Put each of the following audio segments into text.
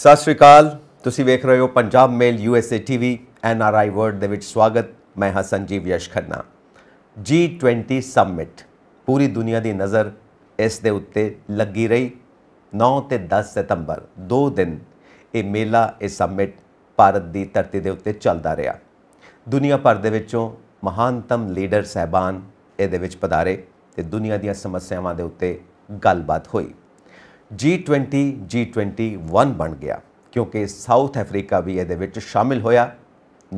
ਸਤਿ ਸ਼੍ਰੀ ਅਕਾਲ। ਤੁਸੀਂ ਵੇਖ ਰਹੇ ਹੋ Punjab mail USA TV NRI world ਦੇ ਵਿੱਚ स्वागत। मैं हसनजीव यश खन्ना। G20 सबमिट पूरी दुनिया की नज़र इस ਦੇ ਉੱਤੇ लगी रही। 9 ਤੇ 10 सितंबर दो दिन ये मेला ये सबमिट भारत की धरती के ਉੱਤੇ चलता रहा। दुनिया भर ਦੇ ਵਿੱਚੋਂ महानतम लीडर साहबान ਇਹਦੇ ਵਿੱਚ ਪਧਾਰੇ ਤੇ दुनिया ਦੀਆਂ ਸਮੱਸਿਆਵਾਂ ਦੇ ਉੱਤੇ ਗੱਲਬਾत ਹੋਈ। G20 G21 बन गया क्योंकि साउथ अफ्रीका भी ये शामिल होया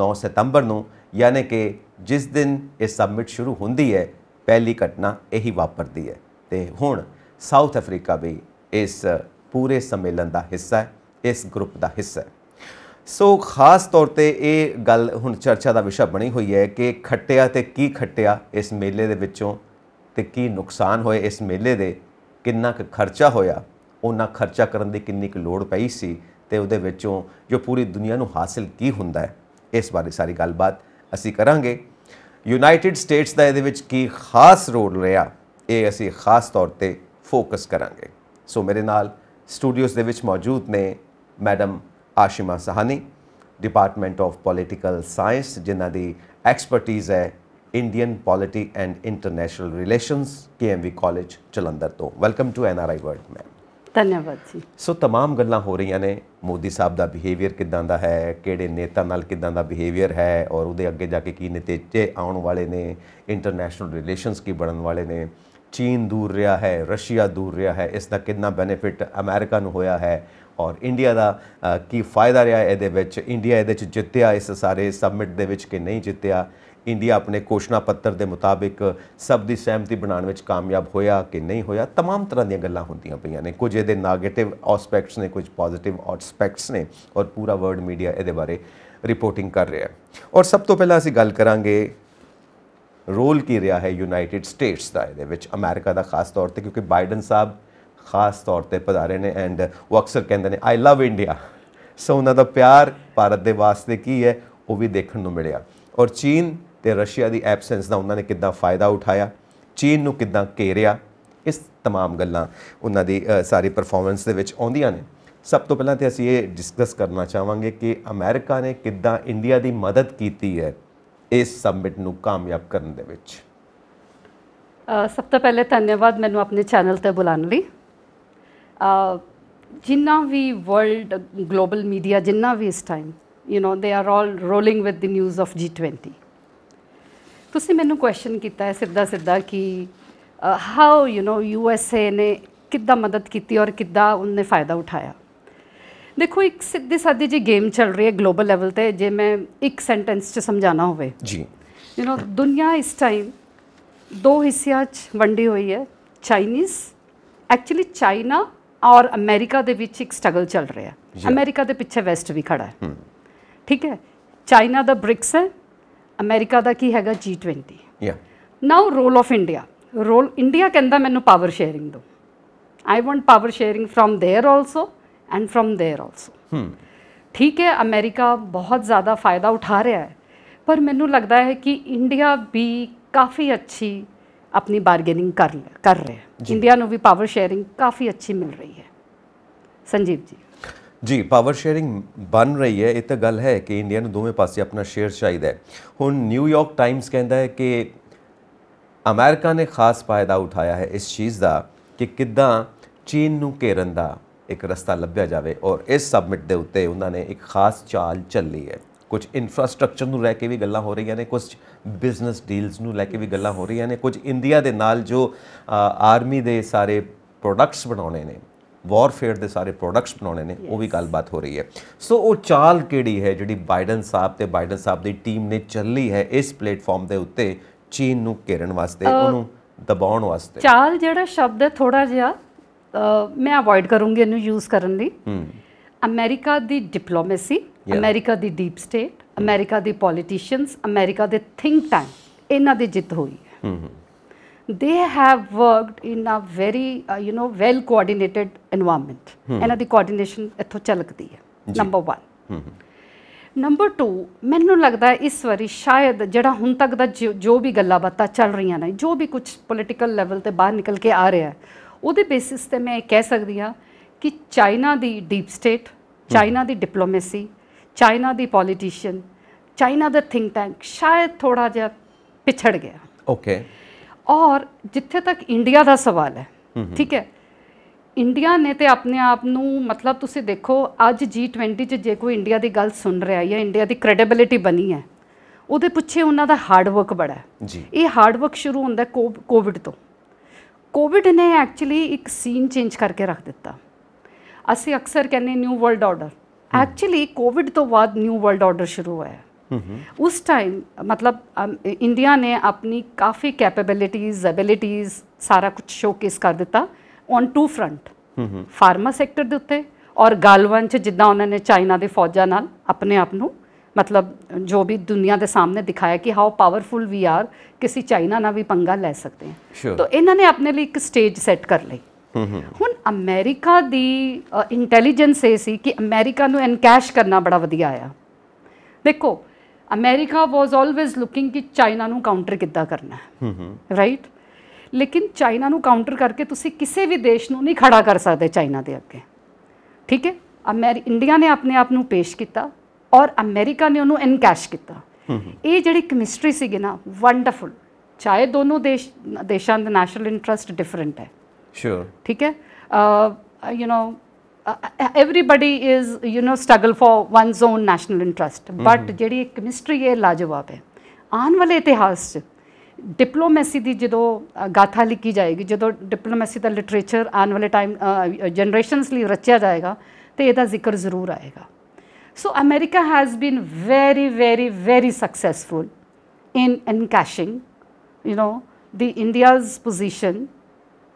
9 सितंबर को, यानी कि जिस दिन ये सबमिट शुरू होंदी है पहली घटना यही वापरती है। तो हुण साउथ अफ्रीका भी इस पूरे सम्मेलन का हिस्सा है, इस ग्रुप का हिस्सा है। सो खास तौर पर ये गल हुण चर्चा का विषय बनी हुई है कि खट्टिया तो की खट्टिया इस मेले दे विचों, ते की नुकसान होए इस मेले दे, कितना खर्चा होया, उन्ना खर्चा करने की किन्नी की लोड़ पई सी ते उहदे विचों जो पूरी दुनिया नूं हासिल की हुंदा है, इस बारे सारी गलबात असी करांगे। यूनाइटेड स्टेट्स दा इहदे विच की खास रोल रहा, ये असी खास तौर ते फोकस करांगे। सो मेरे नाल स्टूडियोज़ दे विच मौजूद ने madam Ashima Sahani, department of political science, जिन्हां दी एक्सपर्टीज़ है Indian polity and international relations, KMV college Jalandhar तो। Welcome to NRI world ma'am. धन्यवाद जी। सो तमाम गल्लां हो रही ने, मोदी साहब का बिहेवियर किदां दा है, किहड़े नेता नाल किदां दा बिहेवियर है और उहदे अगे जाके की नतीजे आउण वाले ने, इंटरनेशनल रिलेशंस की बनन वाले ने, चीन दूर रहा है, रशिया दूर रहा है, इसका कितना बेनीफिट अमेरिका नूं होया है और इंडिया का की फायदा रहा इहदे विच, इंडिया इहदे च जित्तिया इस सारे सबमिट दे विच कि नहीं जित्तिया, इंडिया अपने घोषणा पत्र के मुताबिक सब की सहमति बनाने कामयाब होया कि नहीं होया, तमाम तरह दी गल्लां होंदियां पईयां ने। कुछ ये नैगेटिव आस्पैक्ट्स ने, कुछ पॉजिटिव आस्पैक्ट्स ने और पूरा वर्ल्ड मीडिया इहदे बारे रिपोर्टिंग कर रहा है। और सब तो पहला असी गल करांगे रोल की रहा है यूनाइटेड स्टेट्स का इहदे विच, अमेरिका का खास तौर पर, क्योंकि बाइडन साहब खास तौर पर पधारे ने एंड वो अक्सर कहते हैं आई लव इंडिया। सो उन्होंने प्यार भारत के वास्ते की है वो भी देखने को मिलिया। और चीन ते रशिया दी एबसेंस दा उन्होंने कितना फ़ायदा उठाया, चीन नूं कितना घेरिया, इस तमाम गल्लां उन्हां दी सारी परफॉर्मेंस दे विच आउंदियां ने। सब तो पहलां ते असीं ये डिस्कस करना चाहांगे कि अमेरिका ने कितना इंडिया दी मदद कीती है इस सबमिट नूं कामयाब करन दे विच। सब तो पहले धन्यवाद मैनूं अपने चैनल ते बुलाने लई। जिन्ना भी वर्ल्ड ग्लोबल मीडिया, जिन्ना भी इस time they are all rolling with the news of G20. ਤੁਸੀਂ ਮੈਨੂੰ ਕੁਐਸਚਨ ਕੀਤਾ ਹੈ ਸਿੱਧਾ ਸਿੱਧਾ ਕਿ ਹਾਊ USA ਨੇ ਕਿੱਦਾਂ ਮਦਦ ਕੀਤੀ ਔਰ ਕਿੱਦਾਂ ਉਹਨੇ फ़ायदा उठाया। देखो एक ਸਿੱਧੀ ਸਾਦੀ ਜੀ गेम चल रही है ग्लोबल लेवल ਤੇ। ਜੇ ਮੈਂ ਇੱਕ ਸੈਂਟੈਂਸ 'ਚ ਸਮਝਾਣਾ ਹੋਵੇ ਜੀ, ਦੁਨੀਆ ਇਸ ਟਾਈਮ ਦੋ ਹਿੱਸਿਆਂ 'ਚ ਵੰਡੀ ਹੋਈ ਹੈ। ਚਾਈਨੀਜ਼ ਐਕਚੁਅਲੀ ਚਾਈਨਾ ਔਰ ਅਮਰੀਕਾ ਦੇ ਵਿੱਚ ਇੱਕ ਸਟਰਗਲ ਚੱਲ ਰਿਹਾ ਹੈ। ਅਮਰੀਕਾ ਦੇ ਪਿੱਛੇ ਵੈਸਟ ਵੀ ਖੜਾ ਹੈ, ठीक है। चाइना दा ब्रिक्स है, अमेरिका दा की हैगा G20। Now role of India, role India कहता मैनू पावर शेयरिंग दो, I want power sharing from there also and from there also, ठीक है। अमेरिका बहुत ज़्यादा फ़ायदा उठा रहा है पर मैनू लगता है कि इंडिया भी काफ़ी अच्छी अपनी बारगेनिंग कर रहे हैं। इंडिया नू भी पावर शेयरिंग काफ़ी अच्छी मिल रही है। संजीव जी जी, पावर शेयरिंग बन रही है, ये तो गल है कि इंडिया नूं दोवें पासे अपना शेयर चाहिए है। हुण न्यूयॉर्क टाइम्स कहता है कि अमेरिका ने खास फायदा उठाया है इस चीज़ का कि किद्दां चीन नूं घेरन दा एक रस्ता लभ्या जाए और इस सबमिट दे उत्ते उन्होंने एक खास चाल चली है। कुछ इंफ्रास्ट्रक्चर नूं लैके भी गल्लां हो रही ने, कुछ बिजनेस डील्स नूं लैके भी गल्लां हो रही ने, कुछ इंडिया दे नाल जो आर्मी दे सारे प्रोडक्ट्स बनाने ने, वॉरफेयर के सारे प्रोडक्ट्स बनाने ने, वो भी गलबात हो रही है। सो वो चाल केड़ी है जिहड़ी बाइडन साहब ते बाइडन साहब दी टीम ने चली है इस प्लेटफॉर्म के उत्ते चीन नूं घेरन वास्ते, उहनूं दबाउण वास्ते? चाल जिहड़ा शब्द है थोड़ा जिहा मैं अवॉइड करूँगी इहनूं यूज़ करन लई। अमेरिका दी डिप्लोमेसी, अमेरिका दी डीप स्टेट, अमेरिका दी पॉलिटिशियंस, अमेरिका दे थिंक टैंक, इन्हां दी जित होई है। They have worked in a very well coordinated environment. ਇਹਨਾਂ ਦੀ coordination ਇੱਥੋਂ ਝਲਕਦੀ ਹੈ। Number 1 Number 2 ਮੈਨੂੰ ਲੱਗਦਾ ਇਸ ਵਾਰੀ ਸ਼ਾਇਦ ਜਿਹੜਾ ਹੁਣ ਤੱਕ ਦਾ ਜੋ ਵੀ ਗੱਲਾਂ ਬਾਤਾਂ ਚੱਲ ਰਹੀਆਂ ਨੇ, ਜੋ ਵੀ ਕੁਝ ਪੋਲੀਟੀਕਲ ਲੈਵਲ ਤੇ ਬਾਹਰ ਨਿਕਲ ਕੇ ਆ ਰਿਹਾ, ਉਹਦੇ ਬੇਸਿਸ ਤੇ ਮੈਂ ਇਹ ਕਹਿ ਸਕਦੀ ਹਾਂ ਕਿ ਚਾਈਨਾ ਦੀ ਡੀਪ ਸਟੇਟ चाइना दी डिप्लोमेसी, चाइना दी पॉलिटिशियन, चाइना दा थिंक टैंक शायद थोड़ा जिहा पिछड़ गया। ओके। और जिथे तक इंडिया का सवाल है, ठीक है, इंडिया ने तो अपने आप नूं, मतलब तुसीं देखो अज G20 च जे कोई इंडिया की गल सुन रहा है या इंडिया की क्रेडिबिलिटी बनी है, उहदे पिछे उन्हां दा हार्डवर्क बड़ा है। ये हार्डवर्क शुरू हुंदा कोविड तो। कोविड ने एक्चुअली एक सीन चेंज करके रख दिता। असीं अक्सर कहने new world order, actually Covid तो बाद न्यू वर्ल्ड ऑर्डर शुरू होया। उस टाइम मतलब इंडिया ने अपनी काफ़ी कैपेबिलिटीज़, एबिलिटीज़ सारा कुछ शोकेस कर दिता on to front, pharma sector के उत्ते और गालवन च जिदा उन्होंने चाइना के फौजा नाल अपने आप को, मतलब जो भी दुनिया के सामने दिखाया कि हाउ पावरफुल वी आर, किसी चाइना ना भी पंगा ले सकते हैं। sure. तो इन्होंने अपने लिए एक स्टेज सैट कर ली। हुण अमेरिका की इंटैलीजेंस ये सी कि अमेरिका नूं एनकैश करना बड़ा वधिया आया। देखो अमेरिका वॉज ऑलवेज लुकिंग कि चाइना नूं काउंटर किद्दां करना है, राइट? लेकिन चाइना नूं काउंटर करके तुसीं किसी भी देश नूं नहीं खड़ा कर सकते चाइना दे अगे, ठीक है? इंडिया ने अपने आप नूं पेश किया और अमेरिका ने उन्होंने एनकैश किया। ये जी केमिस्ट्री सी ना वंडरफुल, चाहे दोनों देशों के नैशनल इंटरेस्ट डिफरेंट है, श्योर, ठीक है? You know everybody is you know struggle for one's own national interest, but जी केमिस्ट्री ये लाजवाब है। आने वाले इतिहास डिप्लोमेसी की जो गाथा लिखी जाएगी, जो डिप्लोमेसी का लिटरेचर आने वाले टाइम जनरेशनस लिए रचा जाएगा, तो यदा जिक्र जरूर आएगा। So America has been very, very, very successful in encashing, you know, the India's position,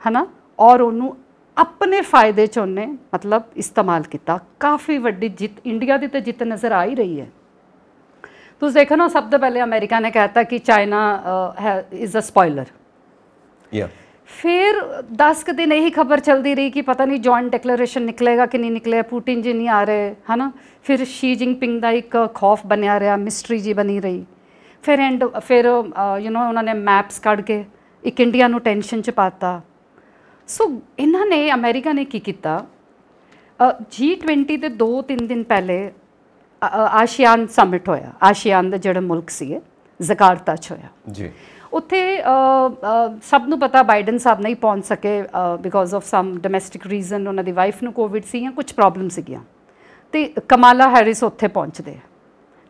है ना? और उन्होंने अपने फायदे च उन्हें मतलब इस्तेमाल किया। काफ़ी वड्डी जित इंडिया की तो जित नज़र आ ही रही है। तो देखो ना, सबसे पहले अमेरिका ने कहता कि चाइना इज़ अ स्पॉयलर। फिर 10 दिन यही खबर चलती रही कि पता नहीं जॉइंट डिक्लेरेशन निकलेगा कि नहीं निकलेगा, पुतिन जी नहीं आ रहे, है ना? फिर शी जिनपिंग का एक खौफ बनया रहा, मिस्ट्री जी बनी रही। फिर फिर यू नो उन्होंने मैप्स काढ़ के एक इंडिया को टेंशन च पाता। सो इन्होंने अमेरिका ने की किया, G20 के 2-3 दिन पहले आशियान समिट होया। आशियान के जोड़े मुल्क से जकार्ता च होया। उत्थे सब नू पता बाइडन साहब नहीं पहुँच सके because of some domestic reason, उन्होंने वाइफ नू कोविड सी या कुछ प्रॉब्लम सीगियां, ते कमाला हैरिस उत्थे पहुँचते।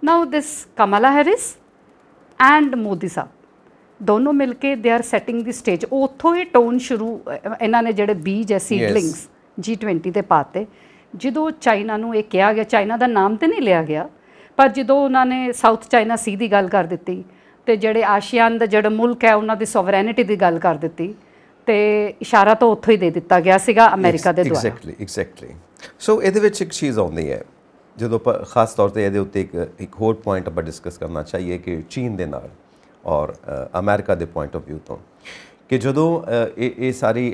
Now this Kamala Harris and Modi साहब दोनों मिलके they are setting the stage. उतों ही टोन शुरू, इन्होंने जोड़े बीज है सीडलिंग्स G20 के पाते। जो चाइना नू यह कहा गया, चाइना का नाम तो नहीं लिया गया, पर जो उन्होंने साउथ चाइना सी की गल कर दी, तो जोड़े आशियान का जोड़ा मुल्क है उन्होंने सोवरैनिटी की गल कर दी, तो इशारा तो उत्थों ही दे दिता गया सीगा अमेरिका के द्वारा। एग्जैक्टली। सो ये एक चीज़ आती है जो खास तौर पर ये उत्ते एक होर पॉइंट आप डिस्कस करना चाहिए कि चीन के नाल और अमेरिका के पॉइंट ऑफ व्यू तो कि जो ये सारी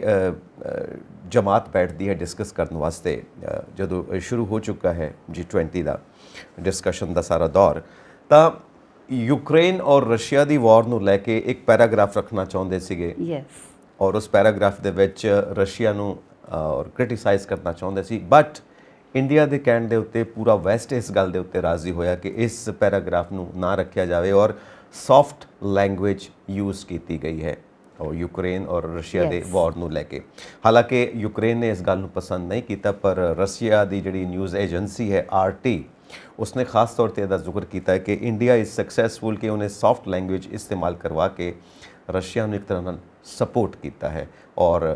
जमात बैठती है डिस्कस करने वास्ते, जो शुरू हो चुका है G20 का डिस्कशन का सारा दौर, तो यूक्रेन और रशिया की वॉर को लैके एक पैराग्राफ रखना चाहते थे। yes. और उस पैराग्राफ के रशिया को और क्रिटिसाइज़ करना चाहते सी, बट इंडिया के कहने के उत्ते पूरा वैस्ट इस गल के उत्ते राजी होया कि इस पैराग्राफ को ना रखा जाए और सॉफ्ट लैंग्वेज यूज़ की गई है और यूक्रेन और रशिया के वॉर को लैके। हालांकि यूक्रेन ने इस गल को पसंद नहीं किया, पर रशिया की जी न्यूज़ एजेंसी है RT, उसने खास तौर पर जिक्र किया कि इंडिया इज़ सक्सैसफुल कि उन्हें सॉफ्ट लैंग्वेज इस्तेमाल करवा के रशिया ने एक तरह सपोर्ट किया है और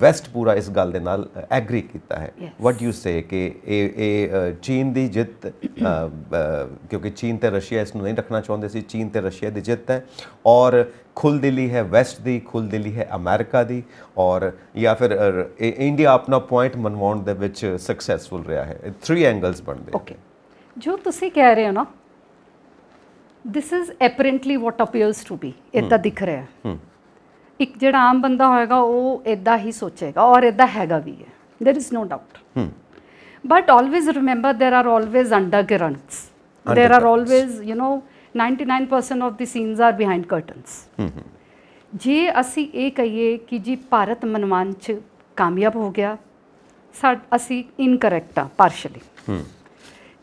वैस्ट पूरा इस गल दे नाल एग्री किया है। वट यू से कि चीन की जित क्योंकि चीन तो रशिया इसनूं नहीं रखना चाहते सी, चीन तो रशिया की जित है और खुल दिली है वैस्ट की, खुल दिली है अमेरिका की, और या फिर इंडिया अपना पॉइंट मनवाउण दे विच सक्सैसफुल रहा है। 3 एंगल्स बनते। ओके, जो तुसी कह रहे हो ना, this is apparently what appears to be, इदा दिख रहा है। एक जोड़ा आम बंदा होएगा वो इदा ही सोचेगा और इदा हैगा भी है, there is no doubt. But always remember there are always undercurrents, there are always you know 99% of the scenes are behind curtains. जे असी ये कहिए कि जी भारत मनवान च कामयाब हो गया, असी इनकरैक्ट हाँ पार्शली।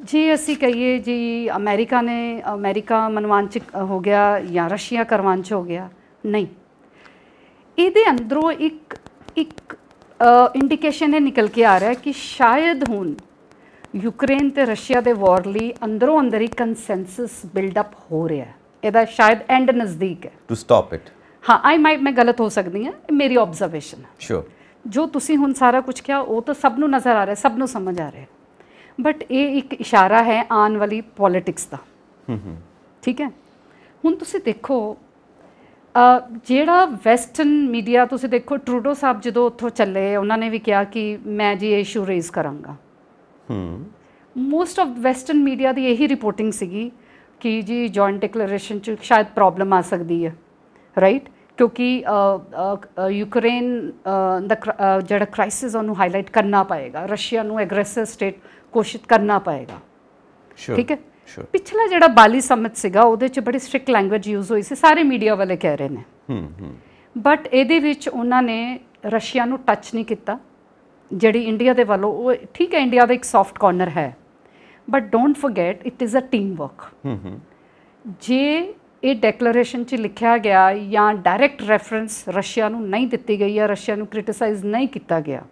जी ऐसी कहिए जी, अमेरिका मनवांचिक हो गया या रशिया करवांच हो गया, नहीं, ये अंदरों एक एक इंडीकेशन है निकल के आ रहा है कि शायद हुन यूक्रेन ते रशिया दे वॉर ली अंदरों अंदर ही कंसेंसस बिल्डअप हो रहा है। इहदा शायद एंड नज़दीक है टू स्टॉप इट। हाँ, आई माइट, मैं गलत हो सकती हूँ, मेरी ऑब्जर्वेशन है। श्योर, जो तुसी हुन सारा कुछ किया वो तो सबनों नज़र आ रहा है, सबनों समझ आ रहा है, बट ये एक इशारा है आने वाली पॉलिटिक्स का। ठीक है, हुन तुसी देखो जिहड़ा वैसटर्न मीडिया तुसी देखो, ट्रूडो साहब जदों उत्थों चले उन्होंने भी कहा कि मैं जी इशू रेज़ करांगा। मोस्ट ऑफ वैसटर्न मीडिया की यही रिपोर्टिंग सी कि जी जॉइंट डिक्लेरेशन शायद प्रॉब्लम आ सकती है, राइट, क्योंकि यूक्रेन दा जिहड़ा क्राइसिस उन्होंने हाईलाइट करना पाएगा, रशिया को एग्रेसिव स्टेट घोषित करना पाएगा। ठीक है, पिछला जिहड़ा बाली समिट सीगा उहदे च बड़ी स्ट्रिक्ट लैंग्वेज यूज हुई सी, सारे मीडिया वाले कह रहे ने, बट इहदे विच उन्हां ने रशिया नूं टच नहीं कीता, जिहड़ी इंडिया दे वालों वो ठीक है, इंडिया दा एक सॉफ्ट कॉर्नर है, but don't forget it is a team work. जे ये डेक्लेरेशन च लिखा गया या डायरैक्ट रेफरेंस रशिया नूं नहीं दित्ती गई या रशिया नूं क्रिटिसाइज नहीं किया गया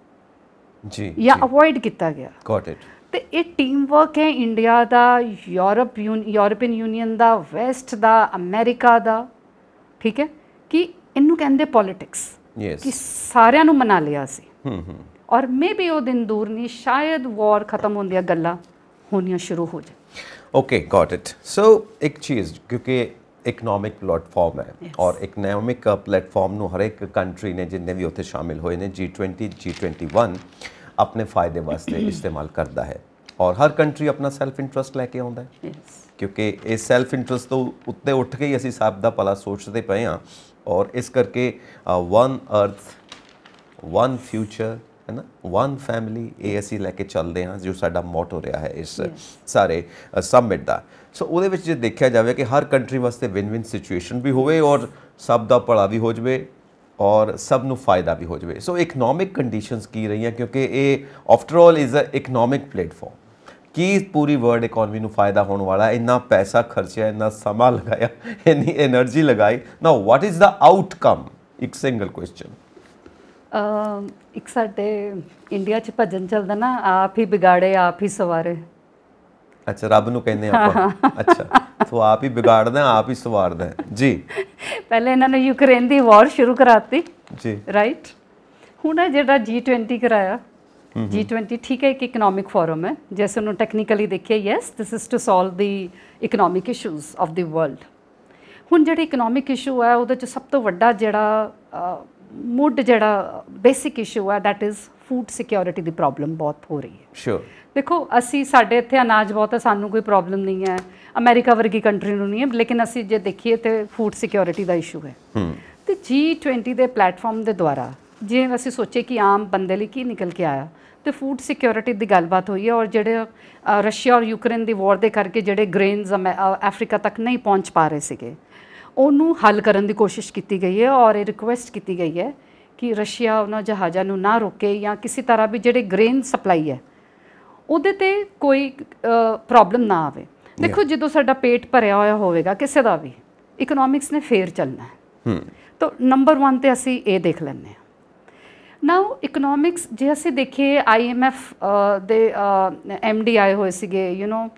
जी या अवॉइड किया गया, गॉट इट, तो ये टीम वर्क है इंडिया का, यूरोपियन यूनियन का, वैसट का, अमेरिका का। ठीक है कि इनू कहते पॉलिटिक्स, कि सारियां नूं मना लिया सी। और मे भी वो दिन दूर नहीं, शायद वॉर खत्म होने दियां गल्लां होनियां शुरू हो जाए। Okay, got it. सो एक चीज़, क्योंकि इकनॉमिक प्लेटफॉर्म है, और इकनॉमिक प्लेटफॉर्म नूं हर एक कंट्री ने जिन्ने भी उत्थे शामिल होए ने G20 G21 अपने फायदे वास्ते इस्तेमाल करता है, और हर कंट्री अपना सैल्फ इंट्रस्ट लैके आउंदा है। क्योंकि इस सैल्फ इंट्रस्ट तो उत्ते उठ के ही असीं सब दा भला सोचते पे हाँ, और इस करके वन अर्थ वन फ्यूचर है ना, वन फैमिली, ये असीं लैके चलते हाँ, जो साडा मोटो रहा है इस सारे सबमिट का। सो उहदे विच जे देखिया जाए कि हर कंट्री वास्ते विन विन सिचुएशन भी होवे, और सब दा भला भी हो जाए और सबनू फायदा भी हो जाए। सो इकनॉमिक कंडीशंस की रही हैं, क्योंकि ये after all is a economic platform कि पूरी वर्ल्ड इकोनॉमी नू फायदा होने वाला, इन्ना पैसा खर्चया, इन्ना समा लगाया, इन्नी एनर्जी लगाई, ना व्हाट इज़ द आउटकम, एक सिंगल क्वेश्चन। एक साडे इंडिया च भजन चलदा ना, आप ही बिगाड़े आप ही सवारे। अच्छा, रब नू कहने आप। अच्छा, तो आप ही बिगाड़ना आप ही सवारना है जी। पहले इन्होंने यूक्रेन की वॉर शुरू कराती जी, राइट, हुण जिहड़ा G20 कराया, G20 ठीक है एक इकनॉमिक फोरम है, जैसे उन्होंने टेक्निकली देखिए yes this is to solve the economic issues of the world. हुण जिहड़ा इकनॉमिक इशू है उहदे च सब तो वड्डा जिहड़ा मुड जिहड़ा बेसिक इशू है दैट इज़ फूड सिक्योरिटी की प्रॉब्लम बहुत हो रही है। श्योर देखो असी साडे इत्थे अनाज बहुत है, सानू कोई प्रॉब्लम नहीं है, अमेरिका वर्गी कंट्री नूं नहीं है, लेकिन असी जे देखिए तो फूड सिक्योरिटी का इशू है। तो G20 के प्लेटफॉर्म के द्वारा जे असी सोचे कि आम बंदे लई की निकल के आया, तो फूड सिक्योरिटी की गलबात हुई है, और जेडे रशिया और यूक्रेन की वॉर के करके जेडे ग्रेन्स अफ्रीका तक नहीं पहुँच पा रहे सीगे, उन्होंने हल करने की कोशिश की गई है, और ये रिक्वेस्ट की गई है कि रशिया उन्होंने जहाज़ों को ना रोके या किसी तरह भी जेडे ग्रेन सप्लाई है उहदे ते कोई प्रॉब्लम ना आवे। देखो जो साडा पेट भरया होया होगा किसी का भी, इकोनॉमिक्स ने फेर चलना है, तो नंबर वन तो असी ये देख लें ना इकोनॉमिक्स। जे असी देखिए IMF दे MD आए हुए सीगे, यू नो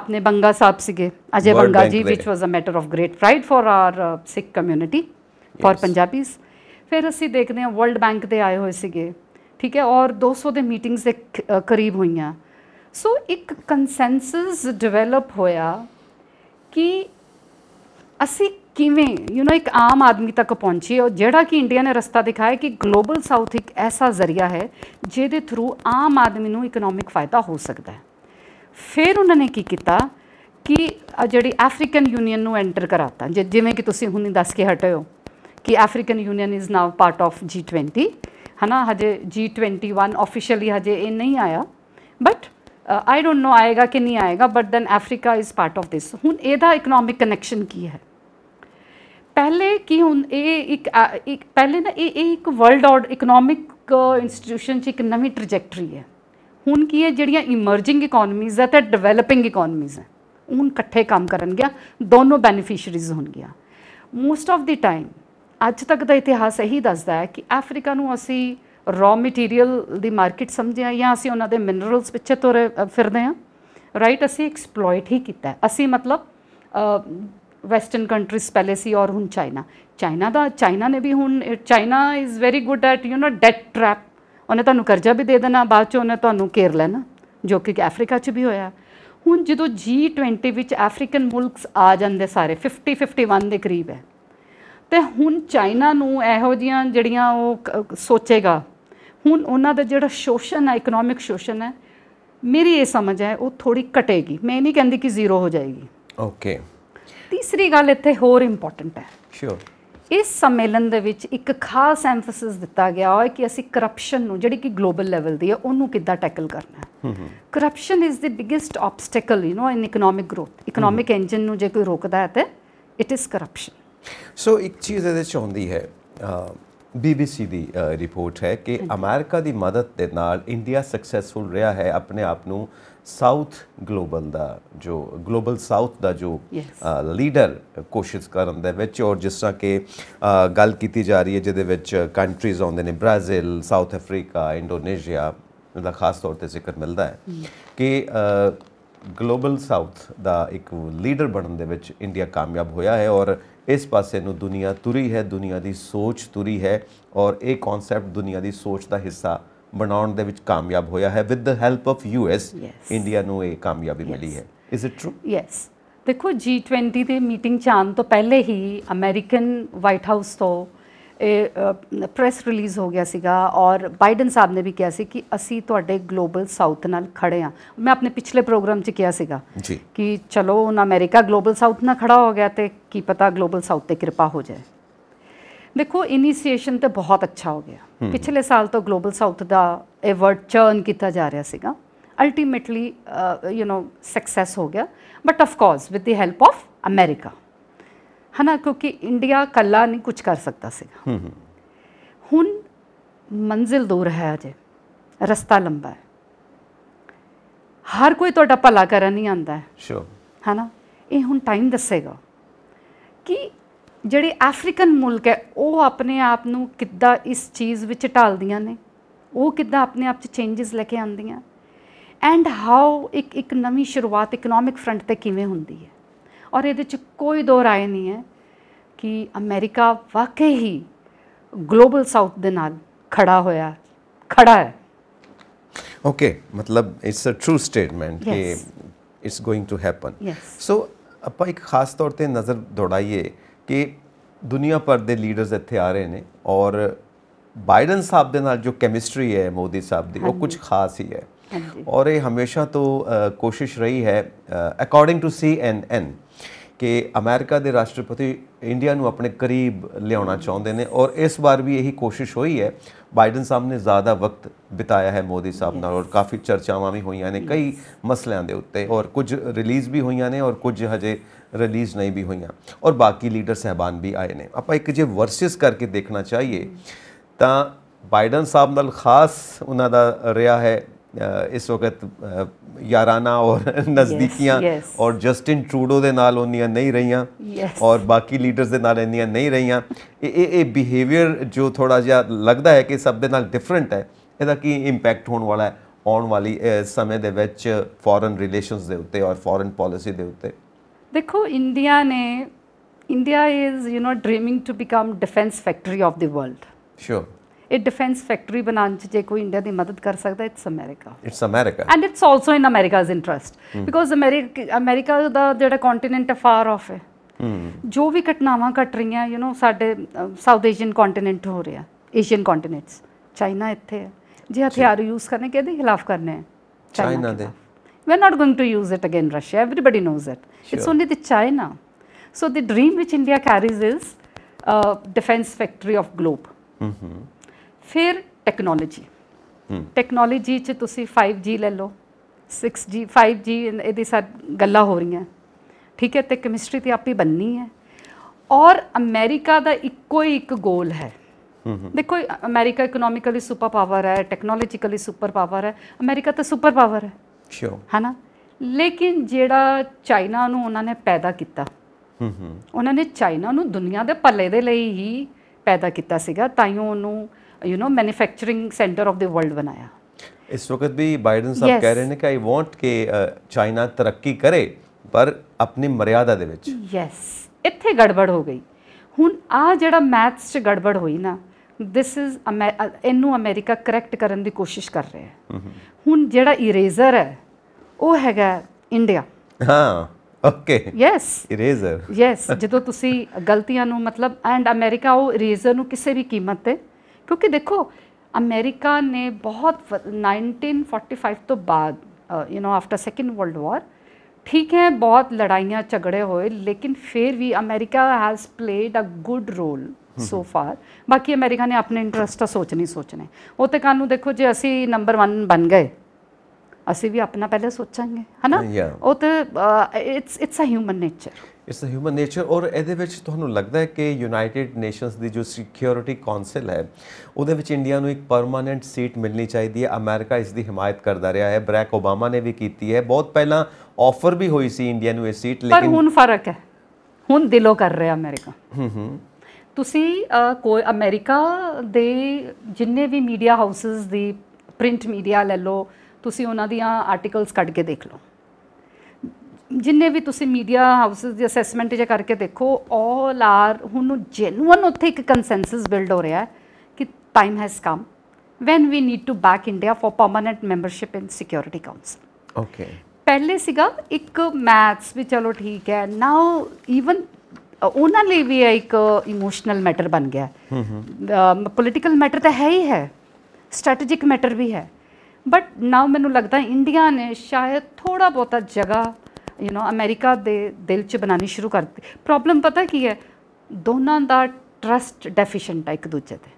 अपने बंगा साहब सीगे, Ajay Banga ji, which was a matter of great pride for our Sikh community for Punjabis. फिर असी देखते हैं वर्ल्ड बैंक के आए हुए सीगे, ठीक है, और 200 के मीटिंग्स के करीब हुई हैं। सो एक कंसेंसस डिवेलप होया कि असी किवें यू नो एक आम आदमी तक पहुँचीए, और जिहड़ा कि इंडिया ने रस्ता दिखाया कि ग्लोबल साउथ एक ऐसा जरिया है जिहदे थ्रू आम आदमी नूं इकोनॉमिक फायदा हो सकता है। फिर उन्होंने की किया कि जिहड़ी अफ्रीकन यूनियन नूं एंटर कराता, जिवें कि तुसीं हुण दस के हटे हो कि African Union is now part of G20 है ना। हजे G21 ऑफिशियली हजे ये नहीं आया, बट आई डोंट नो आएगा कि नहीं आएगा, but then Africa is part of this. हुण एदा इकनॉमिक कनैक्शन की है, पहले कि हुण पहले ना एक वर्ल्ड ऑर्डर इकनॉमिक इंस्टीट्यूशन च एक नवीं ट्रजैक्टरी है, हुण की है जिहड़ियां इमरजिंग इकोनमीज़ है ते डिवेलपिंग इकोनमीज़ है उन कट्ठे काम करनगियां दोनों बेनीफिशरीज होणगियां। मोस्ट ऑफ द टाइम अज तक का इतिहास यही दसदा है कि अफ्रीका नूं असीं रॉ मटीरीयल दी मार्केट समझिया या असीं उन्हां दे मिनरल्स पिछे तुरे फिरदे हां, राइट। असीं एक्सप्लॉयट ही कीता असीं, मतलब वैसटर्न कंट्रीज पहले सी और हुण चाइना ने भी हुण, China is very good at you know debt trap. उन्हें तुहानूं कर्जा भी दे देना, बाद चों उन्हें तुहानूं घेर लेना, जो कि अफ्रीका च भी होया। हुण जदों G20 विच अफ्रीकन मुल्क्स आ जांदे सारे 50-51 के करीब है तो हुण चाइना नूं इहो जिहियां जड़ियां वो सोचेगा हुण उन्हां दा जिहड़ा शोषण है इकनोमिक शोषण है मेरी ये समझ है वो थोड़ी घटेगी, मैं नहीं कहती कि जीरो हो जाएगी। ओके, तीसरी गल इत्थे होर इंपोर्टेंट है। श्योर इस सम्मेलन दे विच एक खास एम्फसिस दिता गया है कि असी करप्शन नूं जिहड़ी कि ग्लोबल लैवल दी है उन्हूं किद्दां टैकल करना है। Corruption is the biggest obstacle you know in economic growth, economic engine नूं जे कोई रोकदा है तो इट इज़ करप्शन। सो एक चीज़ इहदे च आउंदी है, BBC दी रिपोर्ट है कि अमेरिका की मदद के नाल इंडिया सक्सैसफुल रहा है अपने आप नूं साउथ ग्लोबल दा जो ग्लोबल साउथ दा जो लीडर कोशिश करन दे विच। और जिस तरह के गल की जा रही है जिहदे विच कंट्रीज आउंदे ने ब्राज़ील, साउथ अफ्रीका, इंडोनेशिया का खास तौर पर जिक्र मिलता है कि ग्लोबल साउथ दा एक लीडर बनन दे विच इंडिया कामयाब होया है और इस पासे नूं दुनिया तुरी है, दुनिया की सोच तुरी है और ये कॉन्सैप्ट दुनिया की सोच का हिस्सा बनाउण दे विच कामयाब होया है। With the help of US India नूं ये कामयाबी मिली है। Is it true? यस, देखो G20 की मीटिंग आने तो पहले ही अमेरिकन वाइट हाउस तो प्रेस रिलीज़ हो गया सीगा और बाइडन साहब ने भी कहा सी कि असी तुहाडे ग्लोबल साउथ नाल खड़े हाँ। मैं अपने पिछले प्रोग्राम च कहा सीगा कि चलो हुण अमेरिका ग्लोबल साउथ नाल खड़ा हो गया तो की पता ग्लोबल साउथ ते कृपा हो जाए। देखो इनिशिएशन तो बहुत अच्छा हो गया, पिछले साल तो ग्लोबल साउथ का एवॉर्ड चर्न किया जा रहा सीगा, अल्टीमेटली यू नो सक्सैस हो गया, but of course with the help of America है ना, क्योंकि इंडिया कला नहीं कुछ कर सकता सीगा। हुण मंजिल दूर है, अजे रस्ता लंबा है, हर कोई तुहाडा भला करन नहीं आंदा है। श्योर है ना, ये हुण टाइम दसेगा कि जिहड़े अफ्रीकन मुल्क है वो अपने आप नूं किद्दां इस चीज़ विच ढालदियां ने, वो किद्दां अपने आप च चेंजिस लेके आंदियां एंड हाउ एक नवीं शुरुआत इकनॉमिक फ्रंट ते किवें हुंदी है। और ये कोई दो राय नहीं है कि अमेरिका वाकई ही ग्लोबल साउथ दे नाल खड़ा है। ओके मतलब इट्स अ ट्रू स्टेटमेंट कि it's going to happen. So आपां एक खास तौर पर नज़र दौड़ाइए कि दुनिया भर के लीडर्स इत्थे आ रहे हैं और बाइडन साहब के नाल जो केमिस्ट्री है मोदी साहब की वो कुछ खास ही है और ये हमेशा तो कोशिश रही है अकॉर्डिंग टू CNN कि अमेरिका के राष्ट्रपति इंडिया को अपने करीब लियाना चाहते हैं और इस बार भी यही कोशिश हुई है। बाइडन साहब ने ज़्यादा वक्त बिताया है मोदी साहब नाल और काफ़ी चर्चावां भी हुई ने कई मसलों के उत्ते और कुछ रिलीज़ भी हुई ने और कुछ हजे रिलीज़ नहीं भी हुई और बाकी लीडर साहबान भी आए हैं। आप एक जो वर्सिस करके देखना चाहिए तो बाइडन साहब नाल खास उन्हों का रहा है इस वक्त याराना और नज़दीकियाँ और जस्टिन ट्रूडो दे नाल उन्नियां नहीं रहियां और बाकी लीडर्स दे नाल इन्नियां नहीं रहियां। ये बिहेवियर जो थोड़ा जिहा लगता है कि सब दे नाल डिफरेंट है, इहदा की इंपैक्ट होने वाला है आने वाली समय दे विच फॉरेन रिलेशंस दे उत्ते और फॉरेन पॉलिसी दे उत्ते? देखो India is you know dreaming to become defence factory of the world. Sure ये डिफेंस फैक्ट्री बनाने जो कोई इंडिया की मदद कर सकता है it's America and it's also in America's interest because America का जो कॉन्टीनेंट है फार ऑफ है। जो भी घटनावां घट रही हैं यू नो साडे साउथ एशियन कॉन्टीनेंट हो रहा एशियन कॉन्टीनेंट्स चाइना इत्थे है जो हथियार यूज़ करने के खिलाफ करने हैं चाइना दे we are not going to use it again Russia everybody knows it it's only the China. So the dream which India carries is defence factory of globe. फिर टैक्नोलॉजी 5G ले लो 6G 5G ये सारी गल्लां हो रही हैं ठीक है तो केमिस्ट्री तो आप ही बननी है और अमेरिका का इक्को ही एक गोल है देखो अमेरिका इकोनॉमिकली सुपर पावर है, टेक्नोलॉजिकली सुपर पावर है, अमेरिका तो सुपर पावर है sure. है ना, लेकिन जेड़ा चाइना नूं उन्होंने पैदा किया, उन्होंने चाइना नूं दुनिया के भले दे लई ही पैदा किया सीगा, ताइयों उन्होंने you know manufacturing centre of the world बनाया। इस वक्त भी बाइडन साहब yes. कह रहे हैं कि आई वांट के चाइना तरक्की करे पर अपनी मर्यादा दे विच। यस, इत्थे गड़बड़ हो गई। हुण आ जिहड़ा मैथ्स च गड़बड़ हुई ना, दिस इज इनू अमेरिका करैक्ट करने की कोशिश कर रहे हैं। हुण जिहड़ा इरेजर है वो हैगा इंडिया। हाँ ओके यस इरेजर यस, जदों तुसीं गलतियां नूं मतलब एंड अमेरिका वो इरेजर नूं किसी भी कीमत ते, क्योंकि देखो अमेरिका ने बहुत 1945 तो बाद you know after second world war, ठीक है बहुत लड़ाइयाँ झगड़े हुए, लेकिन फिर भी America has played a good role so far. बाकी अमेरिका ने अपने इंटरेस्ट सोचने वो तो कानून देखो जे असी नंबर वन बन गए असी भी अपना पहले सोचेंगे है ना, वो तो it's a human nature. It's human nature. और ये लगता है कि यूनाइटेड नेशनस की जो सिक्योरिटी काउंसिल है उदे विच इंडिया एक परमानेंट सीट मिलनी चाहिए। अमेरिका इसकी हिमायत करता रहा है, बरैक ओबामा ने भी की है, बहुत पहला ऑफर भी हुई सी इंडिया नूं ये सीट, लेकिन पर हुण फर्क है, हुण दिलों कर रहा अमेरिका। तुसी कोई अमेरिका दे जिन्ने भी मीडिया हाउसेस दी प्रिंट मीडिया ले लो, तुसी उन्हां दीआं आर्टिकल्स कढ़ के देख लो, जिन्हें भी तुसी मीडिया हाउसेस दी असैसमेंट जे करके देखो, ऑल आर हुण जेन्युइन उत्थे एक कंसेंसस बिल्ड हो रहा है कि time has come when we need to back India for permanent membership in security council. Okay पहले सीगा एक मैथ्स भी चलो ठीक है, नाउ ईवन उन्हां लई भी एक इमोशनल मैटर बन गया, पोलिटिकल मैटर तो है ही है, स्ट्रैटेजिक मैटर भी है, बट नाउ मैनूं लगता इंडिया ने शायद थोड़ा बहुत जगह यू नो अमेरिका दे दिल च बनानी शुरू कर दी। प्रॉब्लम पता की है, दोनों का ट्रस्ट डेफिशेंट है एक दूजे ते।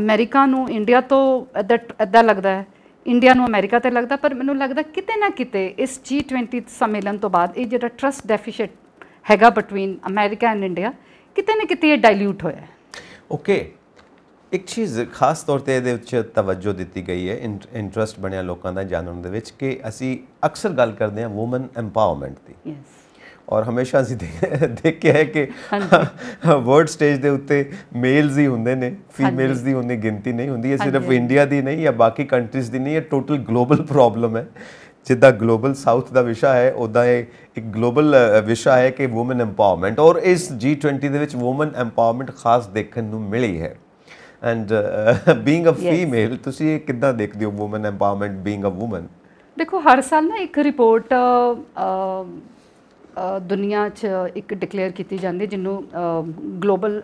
अमेरिका नूं इंडिया तो ऐदा लगता है, इंडिया नूं अमेरिका तो लगता, पर मैनूं लगता किते ना किते इस G20 सम्मेलन तो बाद ये जिहड़ा ट्रस्ट डेफिशेंट हैगा बिटवीन अमेरिका एंड इंडिया किते ना किते डायल्यूट होया। ओके एक चीज़ खास तौर पर ये तवज्जो दी गई है, इंटरस्ट बनया लोगों का जानने दे विच कि असी अक्सर गल करते हैं वूमन एम्पावरमेंट की। yes. और हमेशा असी देखे है कि वर्ल्ड स्टेज के उत्ते मेल्स ही होंदे ने, फीमेल्स की उन्नी गिनती नहीं होंदी। ये सिर्फ इंडिया की नहीं या बाकी कंट्रीज़ की नहीं, ये टोटल ग्लोबल प्रॉब्लम है। जिदा ग्लोबल साउथ का विशा है उदा एक ग्लोबल विशा है कि वूमन एम्पावरमेंट, और इस G20 दे विच वूमन एम्पावरमेंट खास देखने को मिली है। एंड बीइंग अ फीमेल तुसी किदां देखदे हो woman empowerment being a woman? देखो हर साल ना एक रिपोर्ट दुनिया च एक डिक्लेयर कीती जांदी जिन्नू ग्लोबल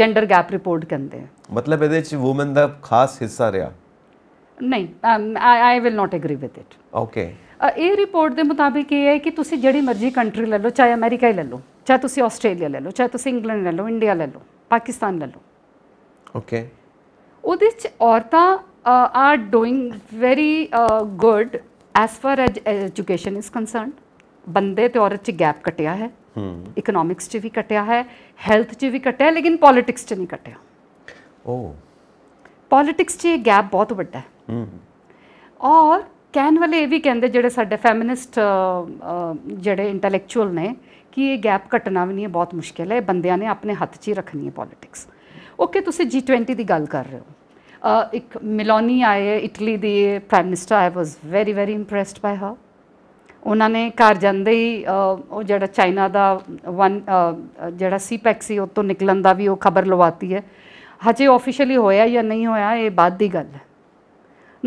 जेंडर गैप रिपोर्ट कहंदे हैं। मतलब इहदे च वूमन दा खास हिस्सा रहा? नहीं, I will not agree with it. Okay ये रिपोर्ट के मुताबिक ये है कि तुसी जिहड़ी मर्जी कंट्री ले लो, चाहे अमेरिका ही ले लो, चाहे तुसी ऑस्ट्रेलिया ले लो, चाहे तुसी इंग्लैंड ले लो, इंडिया ले लो, पाकिस्तान ले लो, ओके उहदे च औरतां are doing very good as far as education is concern. बंदे तो औरत च गैप कटिया है, इकोनॉमिक्स च भी कटिया है, हैल्थ च भी कटिया, लेकिन पॉलिटिक्स च नहीं कटिया। ओह पॉलिटिक्स च ये गैप बहुत बड़ा है। और कहने वाले ये भी कहते जेडे साडे फैमिनिस्ट जेडे इंटैलेक्चुअल ने कि ये गैप घटना भी नहीं है, बहुत मुश्किल है, बंदियां ने अपने हथ च ही रखनी है पॉलिटिक्स। ओके तुसी G20 की गल कर रहे हो, एक मिलोनी आए है इटली दी prime minister, I was very very impressed by her. उन्होंने घर जाते ही जो चाइना का वन जो सीपैक सी उस तो निकलन का भी वो खबर लवाती है। हजे ऑफिशियली होया या नहीं होया ये बाद की गल है।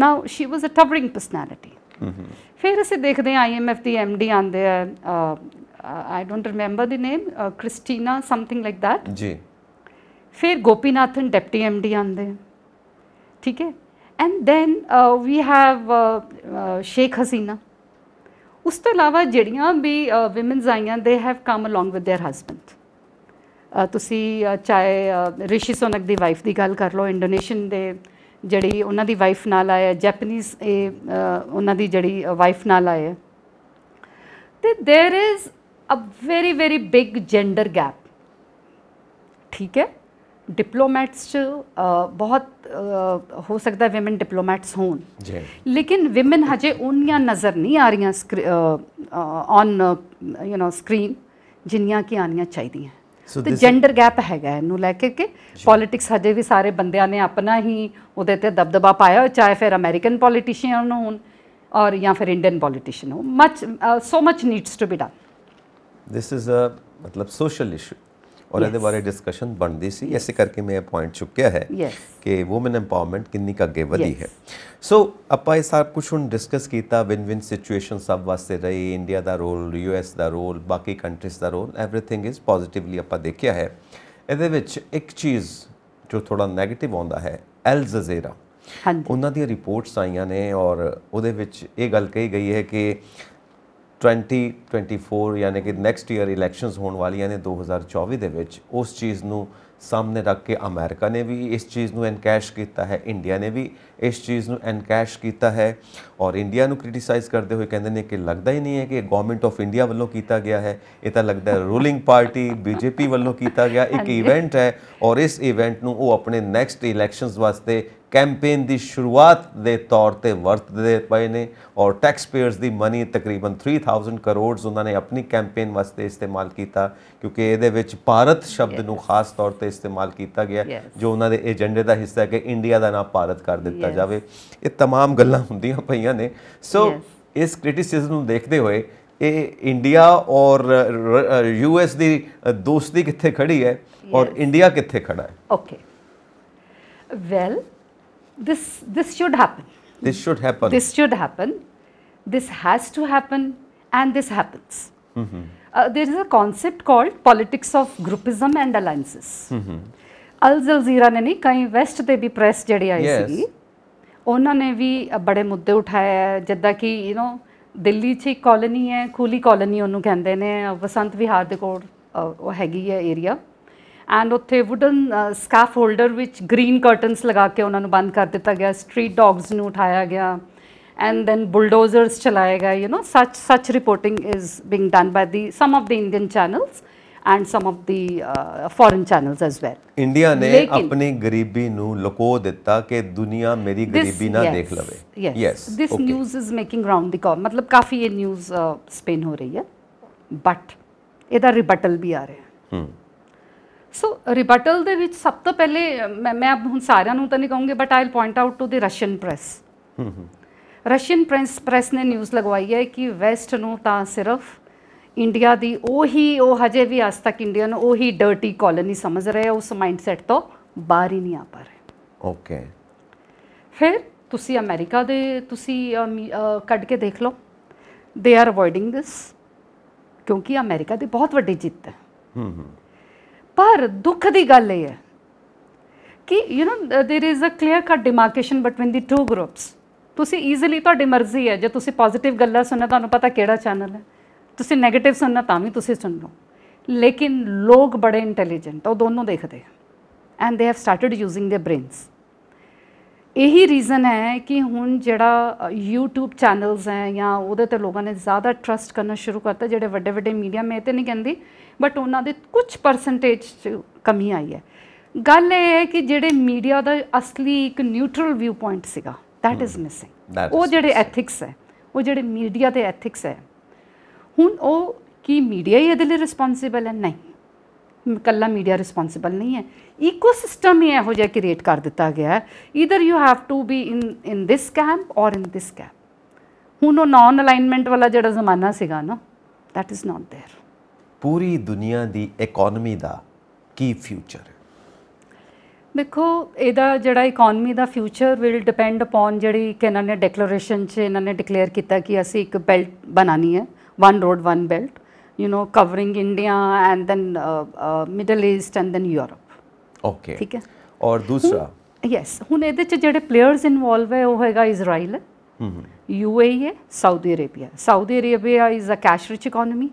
Now she was a towering personality. फिर असी देखते हैं IMF की MD आते हैं, I don't remember the name, Christina something like that जी। फिर गोपीनाथन डिप्टी MD आते हैं, ठीक है। And then we have Sheikh Hasina. उस तो अलावा जड़ियाँ भी विमेनज आईया they have come along with their husband. तुसी चाहे ऋषि सोनक की वाइफ की गल कर लो, इंडोनेशियन दे जड़ी उन्हां दी वाइफ नाल आए, जैपनीज़ उन्हां दी जड़ी वाइफ नाल आए, तो there is a very very big gender gap, ठीक है डिप्लोमेट्स बहुत हो सकता है विमेन डिप्लोमेट्स हों, लेकिन विमेन हजे उनिया नज़र नहीं आ रही ऑन यू नो स्क्रीन जिन्नियां कि आनिया चाहिए हैं। तो जेंडर गैप हैगा इनू लैके के पॉलिटिक्स हजे भी सारे बंदियां ने अपना ही उहदे ते दबदबा पाया, चाहे फिर अमेरिकन पॉलिटिशियन होन और या फिर इंडियन पॉलिटिशियन हो। Much so much needs to be done. This is a मतलब सोशल इशू और ये बारे डिस्कशन बनती सी, ऐसे करके मैं पॉइंट चुक्या है कि वूमेन एम्पावरमेंट किन्नी अगे वधी है। सो आपां ये सब कुछ हुण डिस्कस किया, विन विन सिचुएशन सब वास्ते रही, इंडिया का रोल, यूएस का रोल, बाकी कंट्रीज का रोल, एवरीथिंग इज़ पॉजिटिवली आपां देखिया है। इहदे विच एक चीज़ जो थोड़ा नैगेटिव आउंदा है, अल जज़ीरा उन्हां दी रिपोर्ट्स आईयां ने और उहदे विच ये गल कही गई है कि 2024 यानी कि नैक्सट ईयर इलैक्शनस होने वाली ने 2024 दे विच, उस चीज़ नू सामने रख के अमेरिका ने भी इस चीज़ नू एनकैश किया है, इंडिया ने भी इस चीज़ नू एनकैश किया है और इंडिया नू क्रिटिसाइज़ करते हुए कहते हैं कि लगता ही नहीं है कि गवर्नमेंट ऑफ इंडिया वालों किया गया है, ये तो लगता है रूलिंग पार्टी बीजेपी वालों किया गया एक ईवेंट है और इस ईवेंट नू वो अपने नैक्सट इलैक्शनस वास्ते कैंपेन की शुरुआत के तौर पर वरतते पे ने और टैक्स पेयर्स की मनी तकरीबन 3000 करोड़ उन्होंने अपनी कैंपेन वास्ते इस्तेमाल किया, क्योंकि ये भारत शब्द नू खास तौर पर इस्तेमाल किया गया जो उन्होंने एजेंडे का हिस्सा है कि इंडिया का नाम भारत कर दिता जाए। ये तमाम गल्लां हुंदियां पईयां ने। सो इस क्रिटिसिज्म देखते हुए इंडिया और यूएस की दोस्ती कित्थे खड़ी है और इंडिया कित्थे खड़ा है? Okay, well this should happen, this has to happen and this happens. There is a concept called politics of groupism and alliances. Al Jazeera ने नहीं कहीं वेस्ट दे भी प्रेस जड़ी आई सी, उन्होंने भी बड़े मुद्दे उठाए है, जिदा कि यू नो दिल्ली च एक कॉलोनी है, खूली कॉलोनी उन्होंने कहते हैं, बसंत विहार के कोल हैगी है एरिया, एंड उत्थे वुडन स्काफ होल्डर विच ग्रीन कर्टनस लगा के उन्होंने बंद कर दिता गया, स्ट्रीट डॉग्स नू उठाया गया एंड दैन बुलडोजर्स चलाए गए। You know such reporting is being done by the some of the Indian channels and some of the foreign channels as well. India ने अपनी गरीबी नू लुको दिता कि दुनिया मेरी गरीबी ना देख लवे। Yes, this news is making round the corner, मतलब काफ़ी ये न्यूज़ स्पेन हो रही है, बट इहदा रिबटल भी आ रहे हैं। सो रिबटल दे विच सब तो पहले मैं अब हुण सारियां नूं तां नहीं कहूँगी, but I will point out to the Russian press. Russian press ने न्यूज़ लगवाई है कि वैस्ट नूं तां सिर्फ इंडिया दी ओही हजे भी आज तक इंडिया नूं ओही डर्टी कॉलोनी समझ रहे, उस माइंडसैट तो बाहर ही नहीं आ पा रहे। ओके, फिर तुसी अमेरिका दे तुसी कढ़ के देख लो, दे आर अवॉइडिंग दिस क्योंकि अमेरिका दी बहुत वड्डी जित है। पर दुख की गल ये है कि you know there is a clear cut demarcation between the two groups. तुसी ईजली तुहाडी मर्जी है, जो तुसी पॉजिटिव गल्लां सुनना तुहानू पता किहड़ा चैनल है, तुसी नैगेटिव सुनना तां वी तुसी सुन लो, लेकिन लोग बड़े इंटैलीजेंट वो दोनों देखते हैं and they have started using their brains. यही रीज़न है कि हुण जिहड़ा यूट्यूब चैनल्स हैं या उहदे ते लोगों ने ज़्यादा ट्रस्ट करना शुरू करता, जिहड़े वड्डे वड्डे मीडिया में तो नहीं कहती बट उन्हां दे कुछ परसेंटेज कमी आई है। गल ये है कि जिहड़े मीडिया दा असली एक न्यूट्रल व्यू पॉइंट सीगा, दैट इज़ मिसिंग। वो जिहड़े एथिक्स है, वो जिहड़े मीडिया दे एथिक्स है, हुण वो कि मीडिया ही इहदे लई रिस्पोंसिबल है? नहीं, कल्ला मीडिया रिस्पॉन्सिबल नहीं है, इकोसिस्टम ही इहो जिहा क्रिएट कर दिता गया है, either you have to be in this camp और इन दिस कैंप। हुण नॉन अलाइनमेंट वाला जिहड़ा जमाना सीगा ना, दैट इज़ नॉट देयर। पूरी दुनिया दी इकोनमी दा की फ्यूचर है? देखो इहदा जिहड़ा इकोनमी दा फ्यूचर विल डिपेंड अपॉन जिहड़ी कि इन्हां ने डिक्लेरेशन च इन्हां ने डिक्लेयर कीता कि असीं एक बेल्ट बनानी है, one road one belt, you know, covering India and then Middle East and then Europe. Okay. ठीक है। और दूसरा? Yes, हुण इहदे च जिहड़े players involved है वो हैगा इजराइल है, UAE है, Saudi Arabia. Saudi Arabia is a cash rich economy,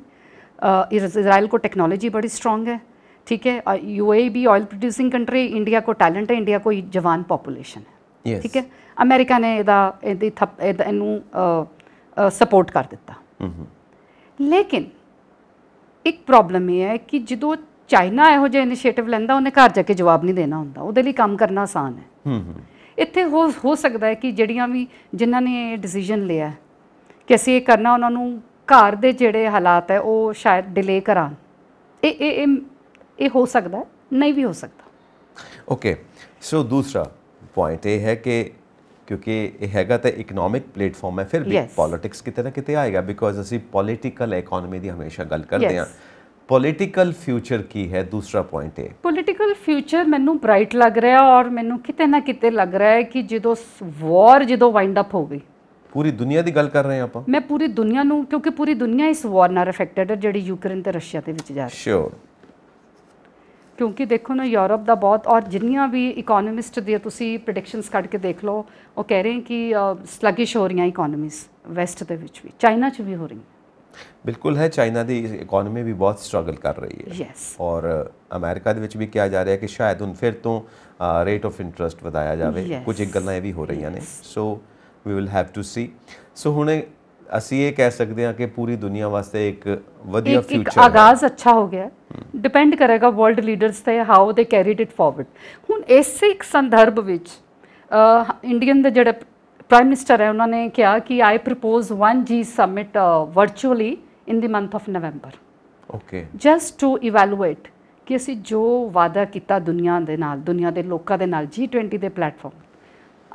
Israel को टेक्नोलॉजी बड़ी स्ट्रॉन्ग है, ठीक है, UAE भी ऑयल प्रोड्यूसिंग कंट्री, इंडिया को टैलेंट है, इंडिया को जवान पॉपुलेशन है, ठीक है। अमेरिका ने इहदा सपोर्ट कर दिता, लेकिन एक प्रॉब्लम यह है कि जो ਚਾਈਨਾ ਇਹੋ ਜਿਹੇ ਇਨੀਸ਼ੀਏਟਿਵ ਲੈਂਦਾ ਉਹਨੇ ਘਰ ਜਾ ਕੇ ਜਵਾਬ ਨਹੀਂ ਦੇਣਾ ਹੁੰਦਾ, ਉਹਦੇ ਲਈ ਕੰਮ ਕਰਨਾ ਆਸਾਨ ਹੈ। ਇੱਥੇ ਹੋ ਸਕਦਾ ਹੈ ਕਿ ਜਿਹੜੀਆਂ ਵੀ ਜਿਨ੍ਹਾਂ ਨੇ ਡਿਸੀਜਨ ਲਿਆ ਕਿ ਅਸੀਂ ਇਹ ਕਰਨਾ, ਉਹਨਾਂ ਨੂੰ ਘਰ ਦੇ ਜਿਹੜੇ ਹਾਲਾਤ ਹੈ ਉਹ ਸ਼ਾਇਦ ਡਿਲੇ ਕਰਾਂ। ਇਹ ਹੋ ਸਕਦਾ नहीं भी हो सकता। ओके, सो दूसरा पॉइंट ये है कि क्योंकि यह हैगा तो इकनॉमिक प्लेटफॉर्म है, फिर भी पॉलिटिक्स कितना कितने आएगा, बिकॉज असी पॉलिटिकल इकोनॉमी की हमेशा गल करते हैं। पॉलिटिकल फ्यूचर की है दूसरा पॉइंट है। पॉलिटिकल फ्यूचर मैनू ब्राइट लग रहा है और मैनू कितने ना कितने लग रहा है कि जो वॉर जो वाइंड अप हो गई, पूरी दुनिया की गल कर रहे हैं आप, मैं पूरी दुनिया नू, क्योंकि पूरी दुनिया इस वॉर नाल अफेक्टेड है जिहड़ी यूक्रेन ते रशिया दे विच जा रही है। श्योर, क्योंकि देखो ना यूरोप का बहुत, और जिन्नियां भी इकोनॉमिस्ट दी तुसी प्रेडिक्शंस कढ़ के देख लो, वो कह रहे हैं कि स्लगिश हो रही इकोनॉमीज वैस्ट दे विच भी, चाइना च भी हो रही है। बिल्कुल है, चाइना दी इकोनॉमी भी बहुत स्ट्रगल कर रही है। yes. और अमेरिका दे विच भी किया जा रहा है कि शायद उन फिर तो रेट ऑफ इंटरस्ट वधाया जाए। yes. कुछ एक गल्लां भी हो रही ने, so we will have to see. So हुणे ਅਸੀਂ ਇਹ ਕਹਿ ਸਕਦੇ ਹਾਂ ਕਿ ਪੂਰੀ ਦੁਨੀਆ ਵਾਸਤੇ ਇੱਕ ਵਧੀਆ ਫਿਊਚਰ ਆਗਾਜ਼ ਅੱਛਾ ਹੋ ਗਿਆ, ਡਿਪੈਂਡ ਕਰੇਗਾ ਵਰਲਡ ਲੀਡਰਸ ਤੇ how they carried it forward. ਹੁਣ ਇਸ ਇੱਕ ਸੰਦਰਭ ਵਿੱਚ ਇੰਡੀਅਨ ਦੇ ਜਿਹੜਾ ਪ੍ਰਾਈਮ ਮਿਨਿਸਟਰ ਹੈ ਉਹਨਾਂ ਨੇ ਕਿਹਾ ਕਿ I propose 1G summit virtually in the month of November. Okay, just to evaluate ਕਿ ਅਸੀਂ ਜੋ ਵਾਅਦਾ ਕੀਤਾ ਦੁਨੀਆ ਦੇ ਨਾਲ, ਦੁਨੀਆ ਦੇ ਲੋਕਾਂ ਦੇ ਨਾਲ, G20 ਦੇ ਪਲੈਟਫਾਰਮ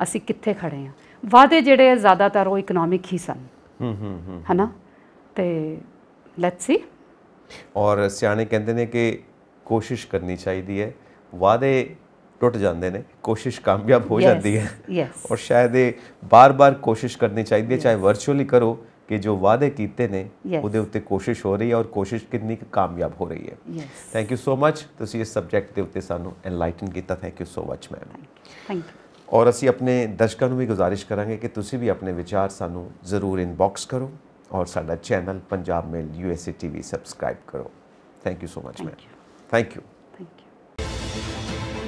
ਅਸੀਂ ਕਿੱਥੇ ਖੜੇ ਹਾਂ। ਵਾਅਦੇ ਜਿਹੜੇ ਜ਼ਿਆਦਾਤਰ ਉਹ ਇਕਨੋਮਿਕ ਹੀ ਸਨ, है ना, ते लेट्स सी। और सियाने कहते हैं कि कोशिश करनी चाहिए है, वादे टुट जाते हैं, कोशिश कामयाब हो जाती है। yes. और शायद बार बार कोशिश करनी चाहिए। yes. चाहे वर्चुअली करो कि जो वादे किए ने उहदे उत्ते कोशिश हो रही है और कोशिश कितनी कामयाब हो रही है। थैंक यू सो मच, तुसीं इस सबजैक्ट के उत्ते सानू एनलाइटन किया। Thank you so much ma'am. Thank you. और असी अपने दर्शकों को भी गुजारिश करांगे कि तुसी भी अपने विचार सानू जरूर इनबॉक्स करो और साडा channel Punjab mail USA TV subscribe करो। Thank you so much ma'am. Thank you.